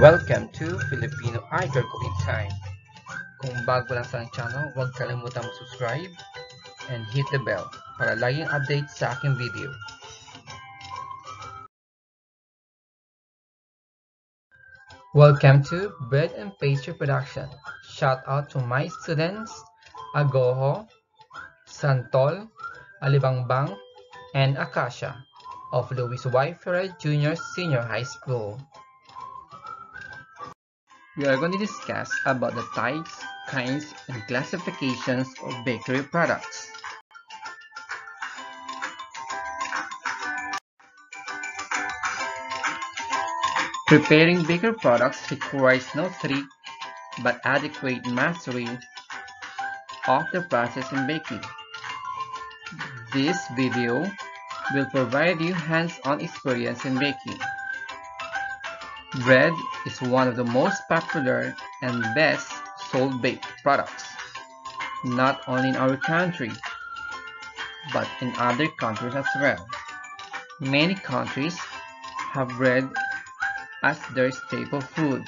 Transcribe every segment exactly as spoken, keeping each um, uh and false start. Welcome to Filipino iGargo in Time. Kung bago lang sa channel, huwag kalimutan mag-subscribe and hit the bell para laging update sa aking video. Welcome to Bread and Pastry Production. Shout out to my students Agoho, Santol, Alibangbang, and Akasha of Luis Y. Ferrer Junior Senior High School. We are going to discuss about the types, kinds, and classifications of bakery products. Preparing bakery products requires no trick but adequate mastery of the process in baking. This video will provide you hands-on experience in baking. Bread is one of the most popular and best sold baked products, not only in our country, but in other countries as well. Many countries have bread as their staple foods.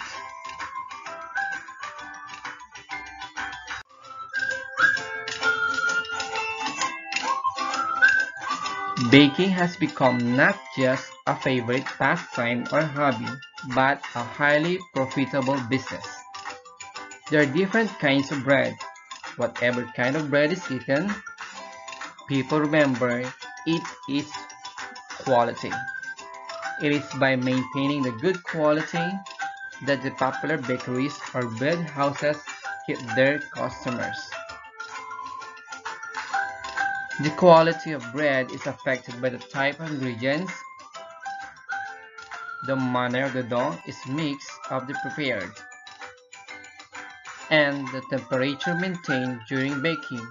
Baking has become not just a favorite pastime or hobby, but a highly profitable business. There are different kinds of bread. Whatever kind of bread is eaten, people remember it is quality. It is by maintaining the good quality that the popular bakeries or bread houses keep their customers. The quality of bread is affected by the type of ingredients, the manner the dough is mixed up the prepared, and the temperature maintained during baking.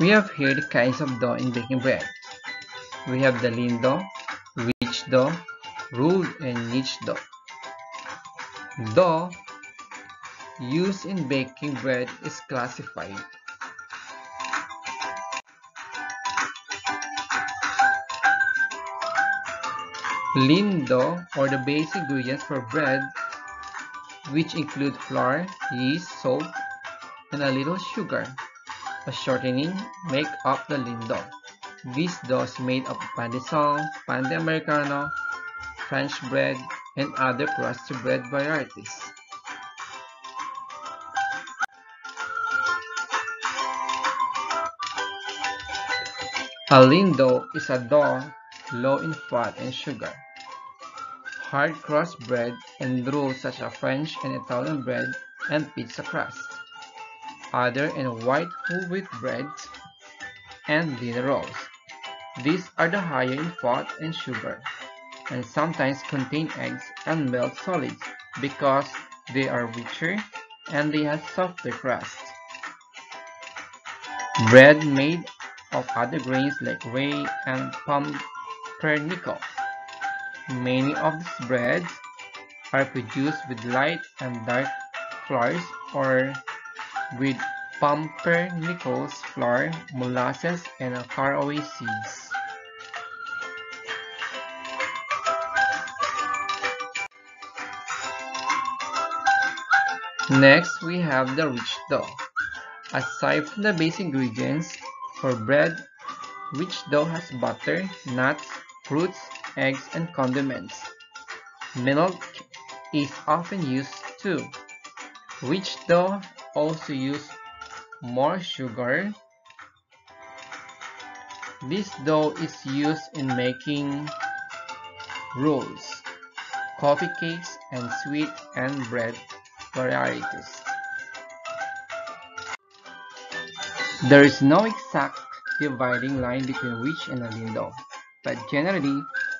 We have here the kinds of dough in baking bread. We have the lean dough, rich dough, rolled and niche dough. Dough used in baking bread is classified. Lean dough are the basic ingredients for bread, which include flour, yeast, salt, and a little sugar. A shortening make up the lean dough. This dough is made of pan de sol, pan de americano, French bread, and other crusty bread varieties. A lean dough is a dough low in fat and sugar. Hard crust bread and rolls such as French and Italian bread and pizza crust, other and white whole wheat bread, and dinner rolls. These are the higher in fat and sugar, and sometimes contain eggs and milk solids because they are richer and they have softer crust. Bread made of other grains like rye and pumpernickel. Many of these breads are produced with light and dark flours or with pumpernickel's flour, molasses, and caraway seeds. Next, we have the rich dough. Aside from the base ingredients, for bread, rich dough has butter, nuts, fruits, eggs, and condiments. Milk is often used too. Rich dough also uses more sugar. This dough is used in making rolls, coffee cakes, and sweet and bread varieties. There is no exact dividing line between rich and lean dough, but generally,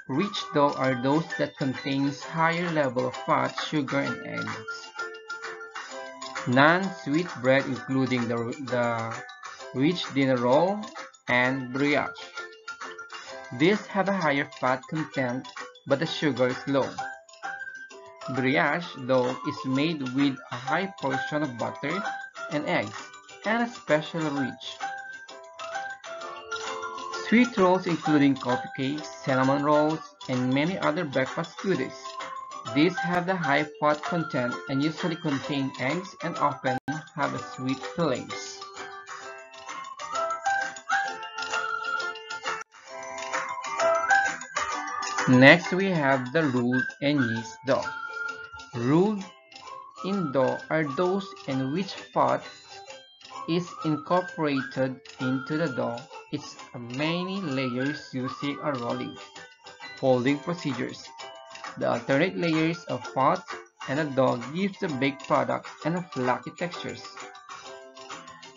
rich dough are those that contains higher level of fat, sugar, and eggs. Non-sweet bread including the, the rich dinner roll and brioche. These have a higher fat content, but the sugar is low. Brioche dough is made with a high portion of butter and eggs, and especially rich. sweet rolls including coffee cakes, cinnamon rolls, and many other breakfast goodies. These have the high fat content and usually contain eggs and often have a sweet fillings. Next we have the rolled and yeast dough. Rolled in dough are those in which fat is incorporated into the dough. It's many layers using a rolling, folding procedures. The alternate layers of fat and a dough gives the baked product and a flaky textures.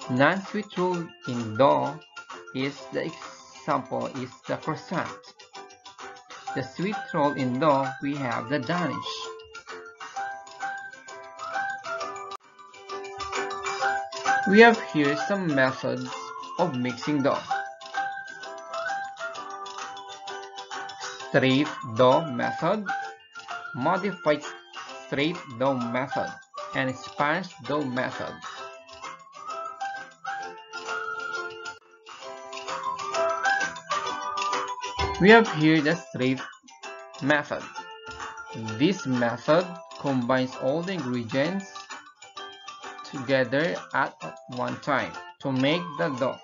Non-sweet rolled in dough is the example is the croissant. The sweet roll in dough we have the danish. We have here some methods of mixing dough. Straight dough method, modified straight dough method, and sponge dough method. We have here the straight method. This method combines all the ingredients together at one time to make the dough.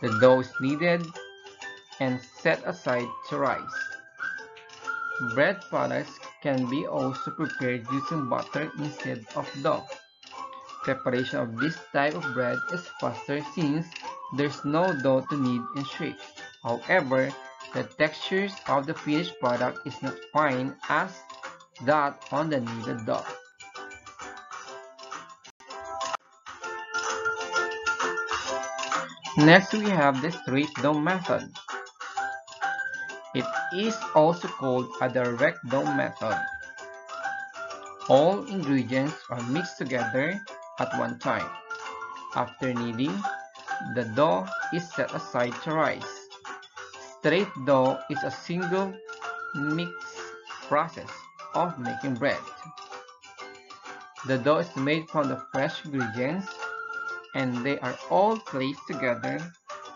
The dough is kneaded and set aside to rise. Bread products can be also prepared using butter instead of dough. Preparation of this type of bread is faster since there's no dough to knead and shake. However, the textures of the finished product is not fine as that on the kneaded dough. Next, we have the straight dough method. It is also called a direct dough method. All ingredients are mixed together at one time. After kneading, the dough is set aside to rise. Straight dough is a single mix process of making bread. The dough is made from the fresh ingredients and they are all placed together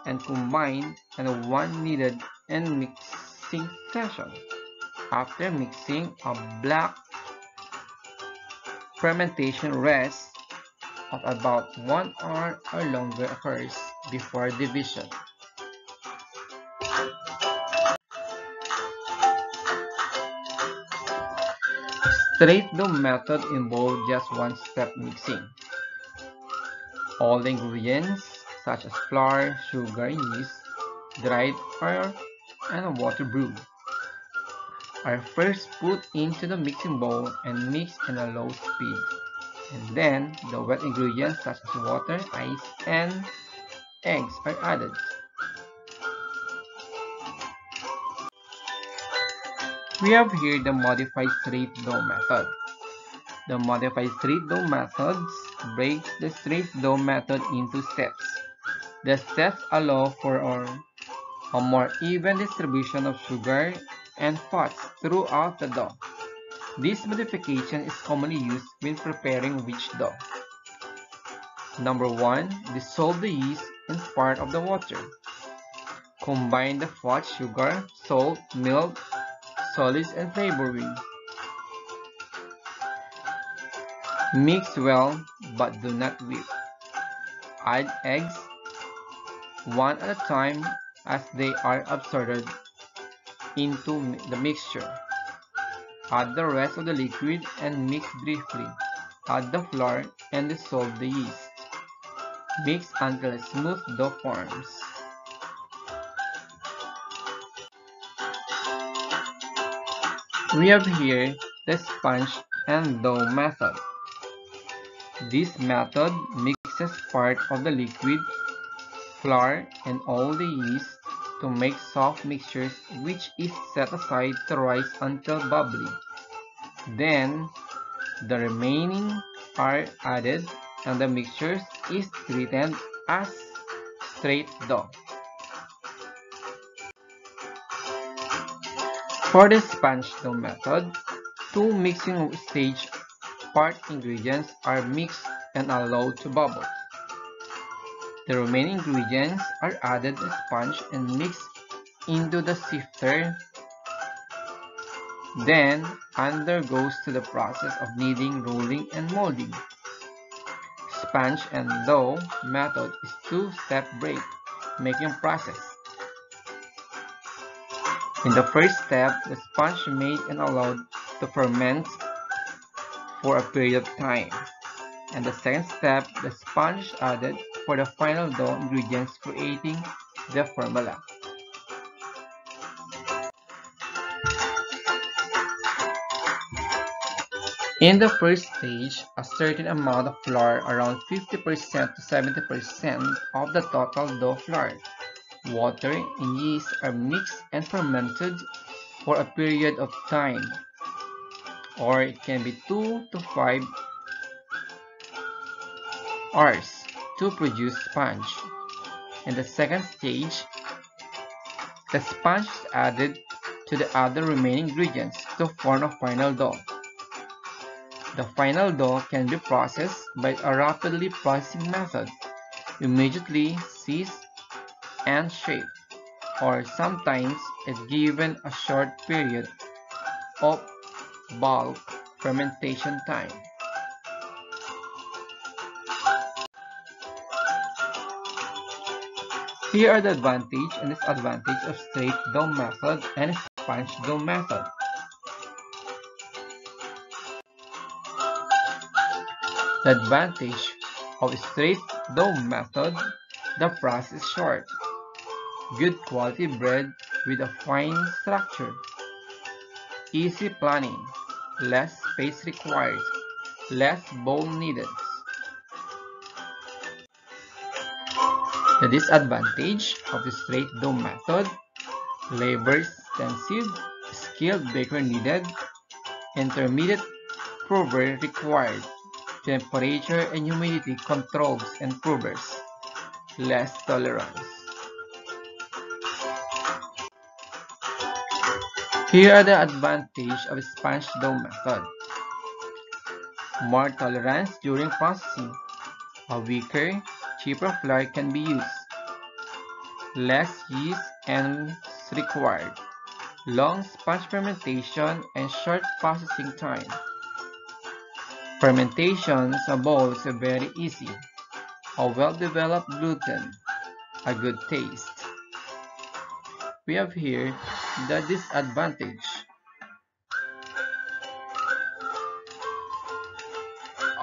and combined in one kneaded and mixing session. After mixing, a black fermentation rest of about one hour or longer occurs before division. Straight dough method involves just one step mixing. All the ingredients such as flour, sugar, yeast, dried oil, and water brew are first put into the mixing bowl and mixed in a low speed. And then the wet ingredients such as water, ice, and eggs are added. We have here the modified straight dough method. The modified straight dough method breaks the straight dough method into steps. The steps allow for a more even distribution of sugar and fats throughout the dough. This modification is commonly used when preparing rich dough. Number one, dissolve the yeast in part of the water. Combine the fat, sugar, salt, milk, solids and flavoring. Mix well but do not whip. Add eggs one at a time as they are absorbed into the mixture. Add the rest of the liquid and mix briefly. Add the flour and dissolve the yeast. Mix until a smooth dough forms. We have here the sponge and dough method. This method mixes part of the liquid, flour, and all the yeast to make soft mixtures which is set aside to rise until bubbly. Then the remaining are added and the mixture is treated as straight dough. For the sponge dough method, two mixing stage part ingredients are mixed and allowed to bubble. The remaining ingredients are added to sponge and mixed into the sifter, then undergoes to the process of kneading, rolling, and molding. Sponge and dough method is two-step bread making process. In the first step, the sponge made and allowed to ferment for a period of time. And the second step, the sponge added for the final dough ingredients, creating the formula. In the first stage, a certain amount of flour, around fifty percent to seventy percent of the total dough flour, water, and yeast are mixed and fermented for a period of time, or it can be two to five hours to produce sponge. In the second stage, the sponge is added to the other remaining ingredients to form a final dough. The final dough can be processed by a rapidly processing method, immediately seized and shaped, or sometimes is given a short period of bulk fermentation time. Here are the advantage and disadvantage of straight dough method and sponge dough method. The advantage of straight dough method: the process is short, good quality bread with a fine structure, easy planning, less space required, less bowl needed. The disadvantage of the straight dough method: labor intensive, skilled baker needed, intermediate prover required, temperature and humidity controls and provers, less tolerance. Here are the advantages of sponge dough method: more tolerance during processing, a weaker, cheaper flour can be used, less yeast and required, long sponge fermentation and short processing time. Fermentation of bowls are very easy, a well-developed gluten, a good taste. We have here the disadvantage.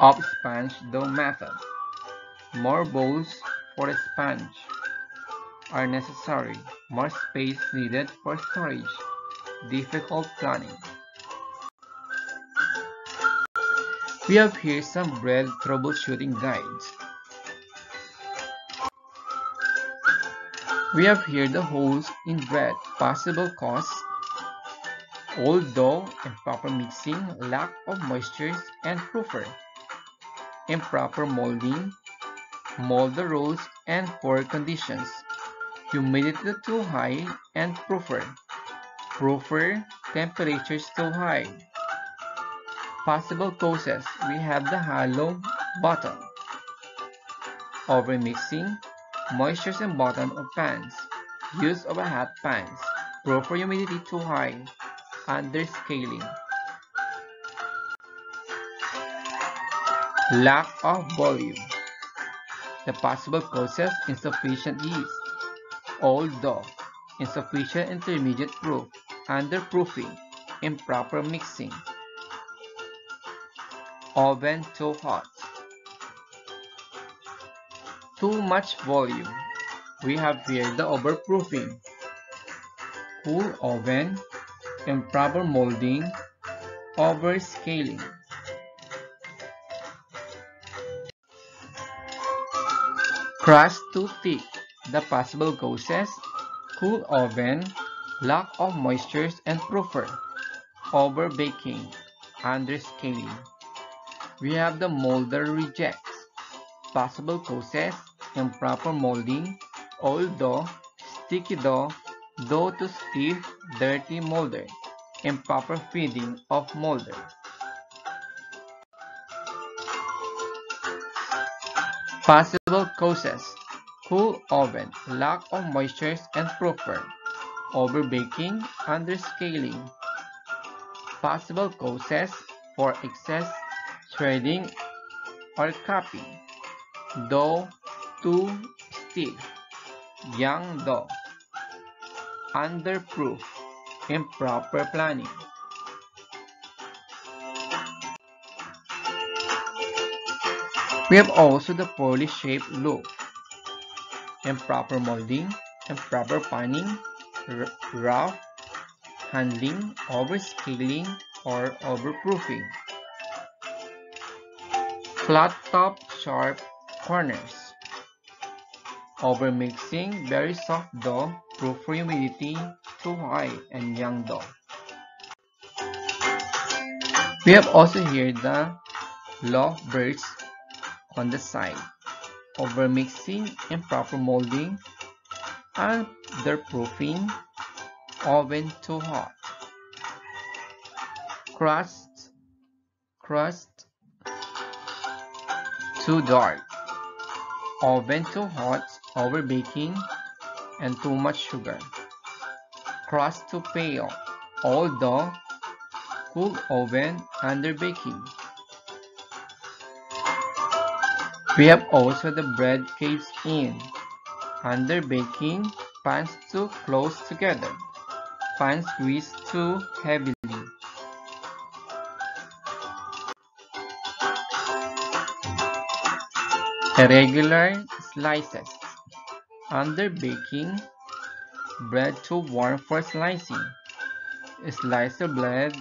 Of sponge dough method: more bowls for a sponge are necessary, more space needed for storage, difficult planning. We have here some bread troubleshooting guides. We have here the holes in bread, possible cause, old dough, improper mixing, lack of moisture and proofer, improper molding, molder rolls and poor conditions, humidity too high and proofer, proofer temperatures too high. Possible causes: we have the hollow bottom, overmixing, moisture in bottom of pans, use of a hot pans, proper humidity too high, underscaling, lack of volume. The possible causes: insufficient yeast, old dough, insufficient intermediate proof, underproofing, improper mixing, oven too hot, too much volume. We have here the overproofing, cool oven, improper molding, overscaling. Crust too thick. The possible causes: cool oven, lack of moisture and proofer, over baking, underscaling. We have the molder rejects. Possible causes: improper molding, old dough, sticky dough, dough too stiff, dirty molder, improper feeding of molder. Possible causes: cool oven, lack of moisture and proper, overbaking, underscaling, possible causes for excess trading or copying, dough too stiff, young dough, underproof, improper planning. We have also the poorly shaped loop, improper molding, improper panning, rough handling, overscaling, or overproofing. Flat top, sharp corners, overmixing, very soft dough, proof humidity too high, and young dough. We have also here the loaf bursts on the side, overmixing, improper molding, underproofing, oven too hot. Crust, crust too dark, oven too hot, overbaking, and too much sugar. Crust too pale, old dough, cool oven, underbaking. We have also the bread caves in, underbaking, pans too close together, pans squeezed too heavily. Irregular slices, underbaking, bread too warm for slicing, slicer blade,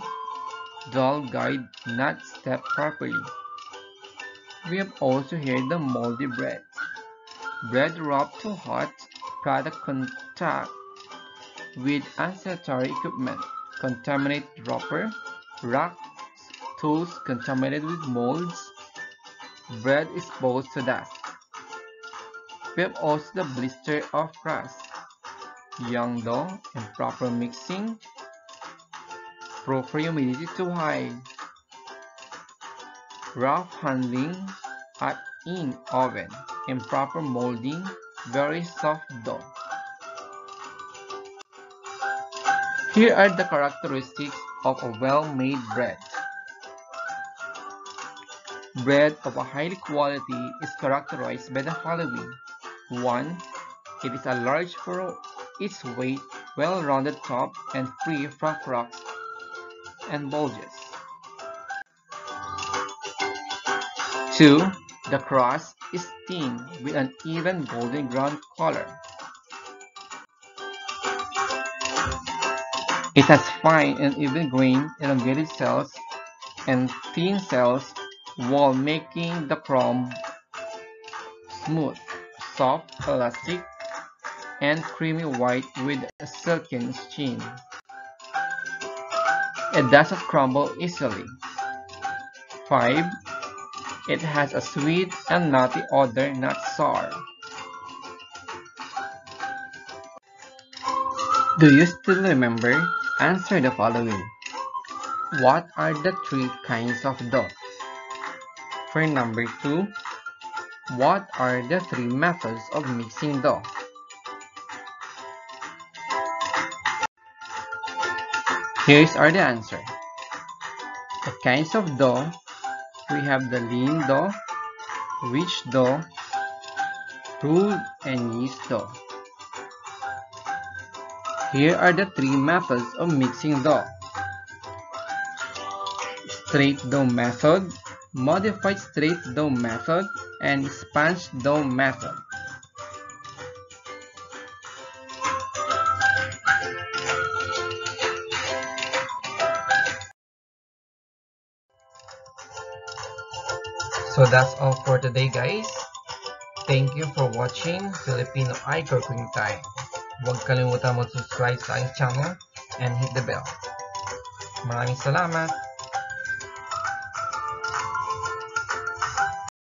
dull guide not stepped properly. We have also here the moldy bread, bread wrapped too hot, product contact with unsanitary equipment, contaminated wrapper, racks, tools contaminated with molds, bread exposed to dust. We have also the blister of crust, young dough, improper mixing, proper humidity too high, rough handling, hot in oven, improper molding, very soft dough. Here are the characteristics of a well-made bread. Bread of a high quality is characterized by the following. one. It is a large for its weight, well-rounded top, and free from cracks and bulges. two. The crust is thin with an even golden brown color. It has fine and even grain, elongated cells, and thin cells, while making the crumb smooth, soft, elastic, and creamy white with a silken sheen. It doesn't crumble easily. five. It has a sweet and nutty odor, not sour. Do you still remember? Answer the following. What are the three kinds of dough? For number two, what are the three methods of mixing dough? Here are the answer. The kinds of dough, we have the lean dough, rich dough, roux and yeast dough. Here are the three methods of mixing dough. Straight dough method, modified straight dough method, and sponge dough method. So that's all for today, guys. Thank you for watching Filipino iGargo in Time. Huwag kalimutan mag-subscribe sa aking channel and hit the bell. Maraming salamat!